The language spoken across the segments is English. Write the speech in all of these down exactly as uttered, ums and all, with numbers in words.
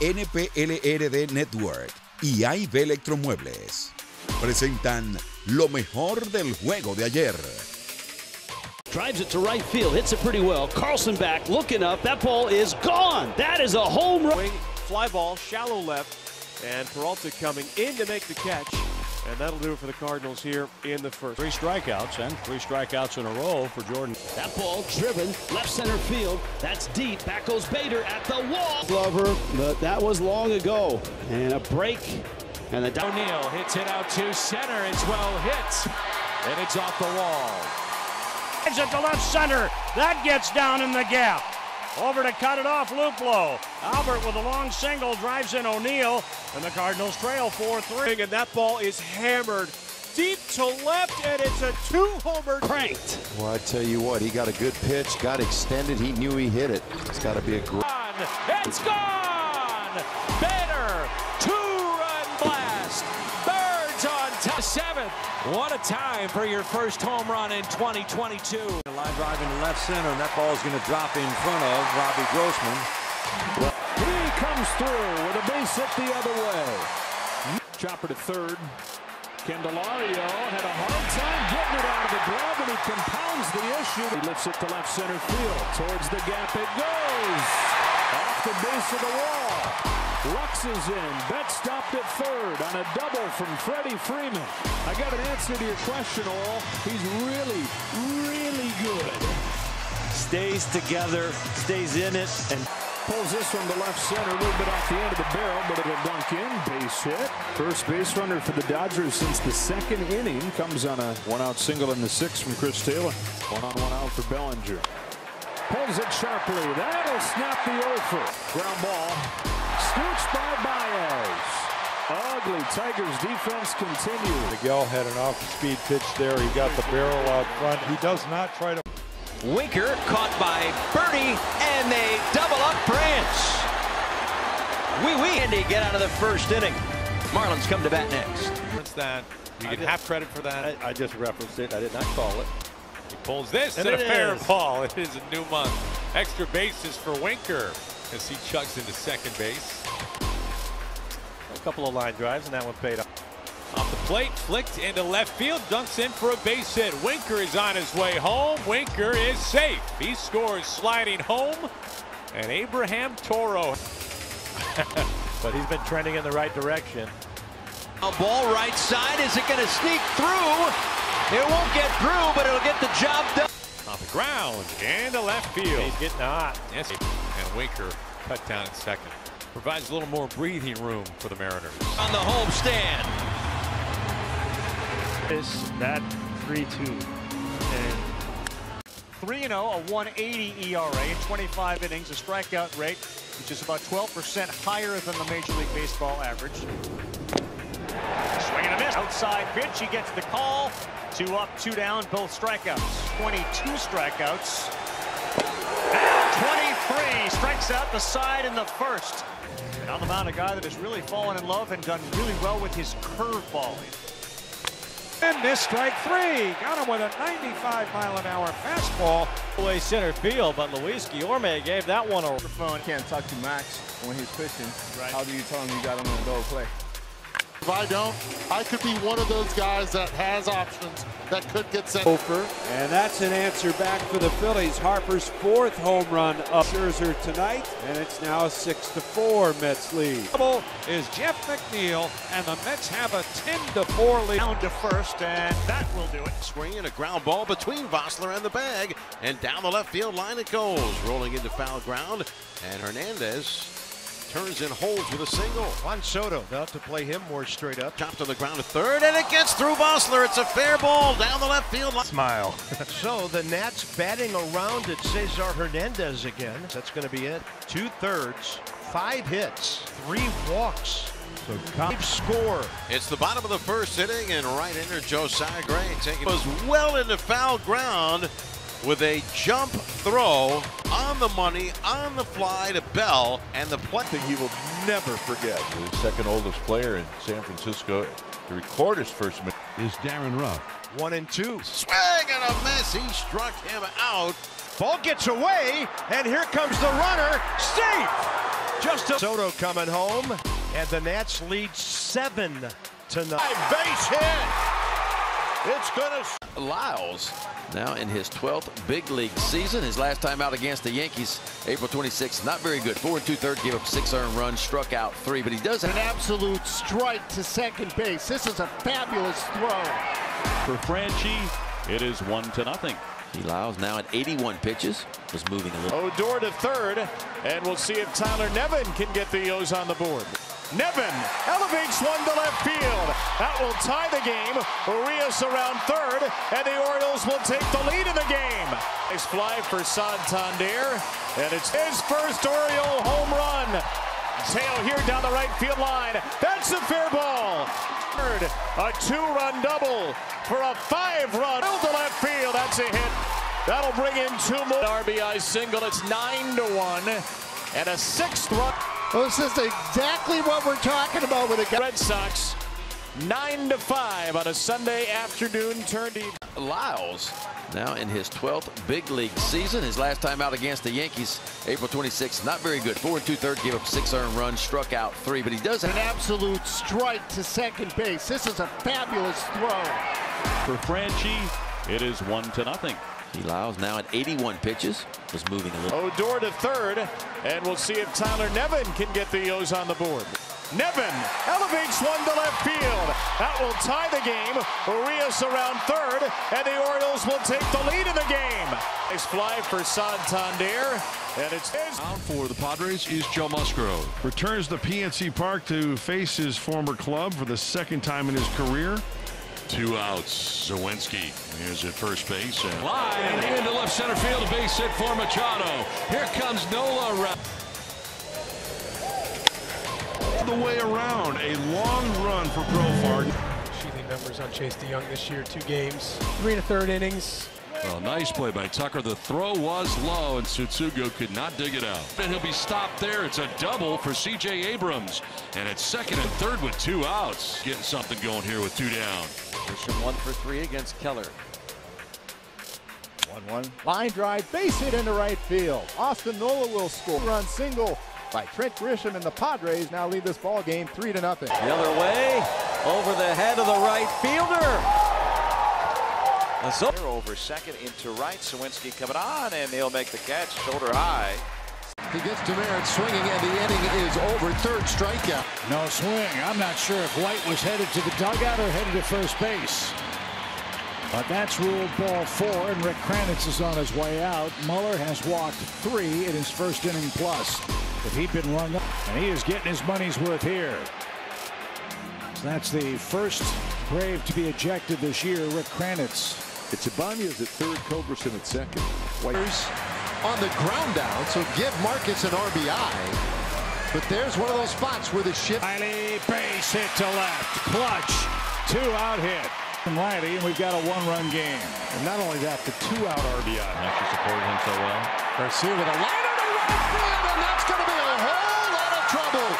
N P L R D Network y A I B Electromuebles presentan lo mejor del juego de ayer. Drives it to right field, hits it pretty well. Carlson back, looking up. That ball is gone. That is a home run. Fly ball, shallow left, and Peralta coming in to make the catch. And that'll do it for the Cardinals here in the first. Three strikeouts, and three strikeouts in a row for Jordan. That ball driven, left center field. That's deep. Back goes Bader at the wall. Glover, but that was long ago. And a break. And the O'Neill hits it out to center. It's well hit. And it's off the wall. It's at the left center. That gets down in the gap. Over to cut it off, Luplow. Albert with a long single, drives in O'Neill, and the Cardinals trail four three. And that ball is hammered deep to left, and it's a two-homer. Cranked. Well, I tell you what, he got a good pitch, got extended, he knew he hit it. It's got to be a great... It's gone! Bader, two-run blast. Birds on top. Seventh. What a time for your first home run in twenty twenty-two. Line drive into left center, and that ball is going to drop in front of Robbie Grossman. Well, he comes through with a base hit the other way. Chopper to third. Candelario had a hard time getting it out of the glove, and he compounds the issue. He lifts it to left center field. Towards the gap it goes. Off the base of the wall. Lux is in, bet stopped at third on a double from Freddie Freeman. I got an answer to your question, all. He's really, really good. Stays together, stays in it, and pulls this one to left center, a little bit off the end of the barrel, but it'll dunk in, base hit. First base runner for the Dodgers since the second inning, comes on a one-out single in the sixth from Chris Taylor. One-on-one out for Bellinger. Pulls it sharply, that'll snap the oh for. Ground ball. Scooched by Baez. Ugly. Tigers defense continues. Miguel had an off-speed pitch there. He got the barrel out front. He does not try to... Winker caught by Birdie, and they double up Branch. Wee wee. Andy get out of the first inning. Marlins come to bat next. That. You I get did, half credit for that. I, I just referenced it. I did not call it. He pulls this and, and a fair ball. It is a new month. Extra bases for Winker as he chugs into second base. A couple of line drives, and that one paid off. Off the plate, flicked into left field, dunks in for a base hit. Winker is on his way home. Winker is safe. He scores sliding home, and Abraham Toro. But he's been trending in the right direction. A ball right side. Is it going to sneak through? It won't get through, but it'll get the job done. Off the ground, and to left field. He's getting hot. Yes. Winker cut down in second. Provides a little more breathing room for the Mariners. On the home stand. It's that three two. three and oh, a one eighty E R A in twenty-five innings, a strikeout rate, which is about twelve percent higher than the Major League Baseball average. Swing and a miss. Outside pitch. He gets the call. Two up, two down, both strikeouts. twenty-two strikeouts. twenty-three, strikes out the side in the first. And on the mound, a guy that has really fallen in love and done really well with his curveball. And missed strike three. Got him with a ninety-five mile an hour fastball. Away center field, but Luis Guillorme gave that one a phone. Can't talk to Max when he's pitching. Right. How do you tell him you got him in a double play? If I don't, I could be one of those guys that has options that could get sent. Over. And that's an answer back for the Phillies. Harper's fourth home run of Scherzer tonight, and it's now a six to four Mets lead. Double is Jeff McNeil, and the Mets have a ten to four lead. Down to first, and that will do it. Swing and a ground ball between Vossler and the bag, and down the left field line it goes. Rolling into foul ground, and Hernandez turns and holds with a single. Juan Soto about to play him more straight up. Chopped on the ground to third, and it gets through Vossler. It's a fair ball down the left field line. Smile. So the Nats batting around at Cesar Hernandez again. That's going to be it. Two thirds, five hits, three walks. So Cobb score. It's the bottom of the first inning, and right inner Josiah Gray taking was well into foul ground with a jump throw on the money, on the fly to Bell, and the play that he will never forget. The second oldest player in San Francisco to record his first miss is Darren Ruff. One and two. Swing and a miss. He struck him out. Ball gets away, and here comes the runner. Safe. Just a Soto coming home, and the Nats lead seven to nine. Base hit. It's gonna. Lyles now in his twelfth big league season. His last time out against the Yankees, April twenty-sixth. Not very good. Four and two thirds. Gave up six earned runs. Struck out three, but he does have an absolute strike to second base. This is a fabulous throw for Franchi. It is one to nothing. Lyles now at eighty-one pitches, was moving a little. Odor to third, and we'll see if Tyler Nevin can get the O's on the board. Nevin elevates one to left field. That will tie the game. Urias around third, and the Orioles will take the lead in the game. Nice fly for Santander, and it's his first Oriole home run. Tail here down the right field line. That's a fair ball. Third, a two-run double for a five-run to left field. That's a hit. That'll bring in two more. R B I single. It's nine to one, and a sixth run. Well, this is exactly what we're talking about with the Red Sox. Nine to five on a Sunday afternoon. Turned to Lyles now in his twelfth big league season. His last time out against the Yankees, April twenty-sixth. Not very good. Four and two thirds. Gave up six earned runs. Struck out three, but he does have an absolute strike to second base. This is a fabulous throw for Franchi. It is one to nothing. Lyles now at eighty-one pitches, was moving a little. Odor to third, and we'll see if Tyler Nevin can get the O's on the board. Nevin elevates one to left field. That will tie the game. Urias around third, and the Orioles will take the lead in the game. Nice fly for Santander, and it's his. Out for the Padres is Joe Musgrove. Returns to P N C Park to face his former club for the second time in his career. Two outs. Zawinski is at first base. And line and into left center field. A base hit for Machado. Here comes Nola. The way around, a long run for Profar. Sheathing numbers on Chase DeYoung this year, two games, three and a third innings. Well, nice play by Tucker. The throw was low, and Tsutsugo could not dig it out. And he'll be stopped there. It's a double for C J Abrams, and it's second and third with two outs. Getting something going here with two down. Grisham one for three against Keller. one one. Line drive, base hit into right field. Austin Nola will score. Run single by Trent Grisham, and the Padres now lead this ball game three to nothing. The other way, over the head of the right fielder. They're over second into right. Sawinski coming on, and he'll make the catch, shoulder high. He gets to Merritt swinging, and the inning is over. Third strikeout. No swing. I'm not sure if White was headed to the dugout or headed to first base. But that's ruled ball four, and Rick Kranitz is on his way out. Muller has walked three in his first inning plus. But he'd been rung up, and he is getting his money's worth here. So that's the first Brave to be ejected this year, Rick Kranitz. It's Ibanez at third, Culberson at second. White's on the ground down, so give Marcus an R B I. But there's one of those spots where the shift. Riley, base hit to left, clutch, two out hit. And Riley, and we've got a one-run game. And not only that, the two-out R B I. After supporting him so well. Garcia with a liner to right field, and that's going to be a whole lot of trouble.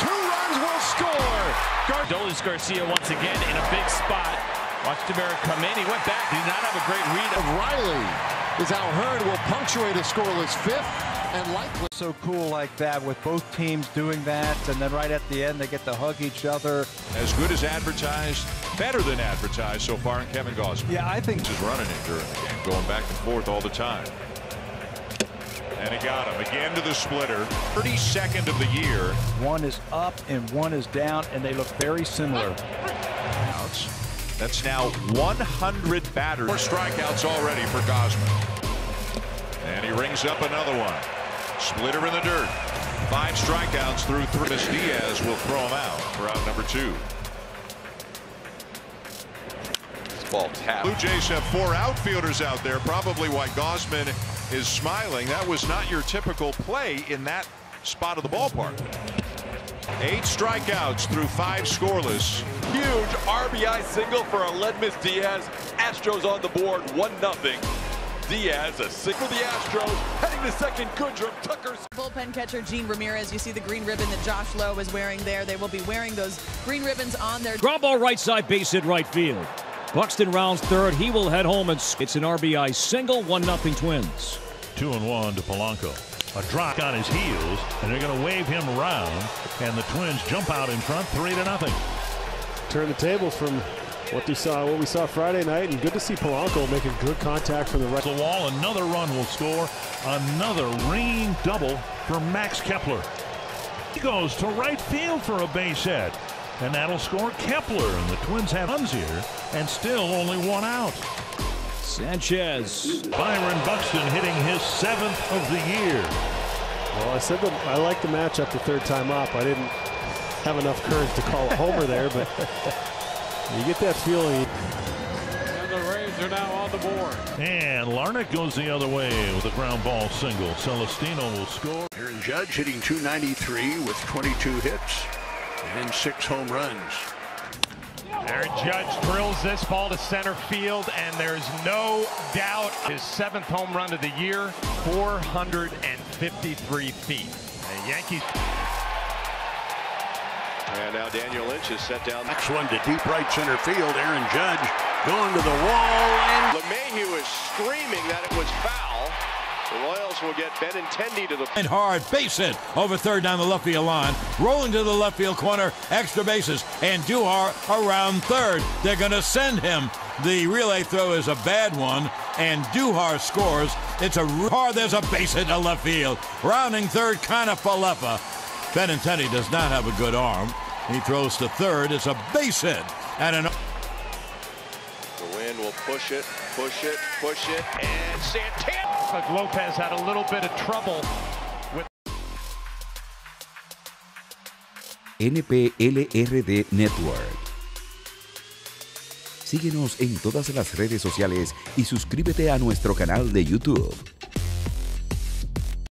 Two runs will score. Gar Dolis Garcia once again in a big spot. Watch Demerick come in. He went back. He did not have a great read. Riley is out-heard, will punctuate a scoreless fifth, and likely. So cool like that, with both teams doing that, and then right at the end they get to hug each other. As good as advertised. Better than advertised so far in Kevin Gausman. Yeah, I think he's running it during the game, going back and forth all the time. And he got him again to the splitter. thirty-second of the year. One is up and one is down, and they look very similar. That's now one hundred batters. Four strikeouts already for Gausman. And he rings up another one. Splitter in the dirt. Five strikeouts through three. Miss Diaz will throw him out for out number two. Blue Jays have four outfielders out there, probably why Gausman is smiling. That was not your typical play in that spot of the ballpark. Eight strikeouts through five scoreless. Huge R B I single for Aledmus Diaz. Astros on the board, one nothing. Diaz a single for the Astros, heading to second. Goodrum, Tucker's bullpen catcher Gene Ramirez. You see the green ribbon that Josh Lowe is wearing there. They will be wearing those green ribbons on their ground ball right side, base hit right field. Buxton rounds third. He will head home, and it's an R B I single. One nothing Twins. Two and one to Polanco. a drop on his heels, and they're going to wave him around, and the Twins jump out in front three to nothing. Turn the tables from what we saw, what we saw Friday night, and good to see Polanco making good contact from the right. The wall, another run will score, another ringing double for Max Kepler. He goes to right field for a base hit, and that'll score Kepler, and the Twins have runs here, and still only one out. Sanchez. Byron Buxton hitting his seventh of the year. Well, I said the, I like the matchup the third time up. I didn't have enough courage to call a homer there, but you get that feeling. And the Rays are now on the board. And Larnick goes the other way with a ground ball single. Celestino will score. Aaron Judge hitting two ninety-three with twenty-two hits and six home runs. Aaron Judge drills this ball to center field, and there's no doubt his seventh home run of the year, four hundred fifty-three feet. The Yankees. And now Daniel Lynch is set down. Next one to deep right center field. Aaron Judge going to the wall, and LeMahieu is screaming that it was foul. The Royals will get Benintendi to the and hard base hit over third down the left field line, rolling to the left field corner, extra bases, and Duhar around third. They're going to send him. The relay throw is a bad one, and Duhar scores. It's a hard. There's a base hit to left field, rounding third, kind of falefa. Benintendi does not have a good arm. He throws to third. It's a base hit and an. The wind will push it, push it, push it, and Santana. Lopez had a little bit of trouble with N P L R D Network. Síguenos en todas las redes sociales y suscríbete a nuestro canal de YouTube.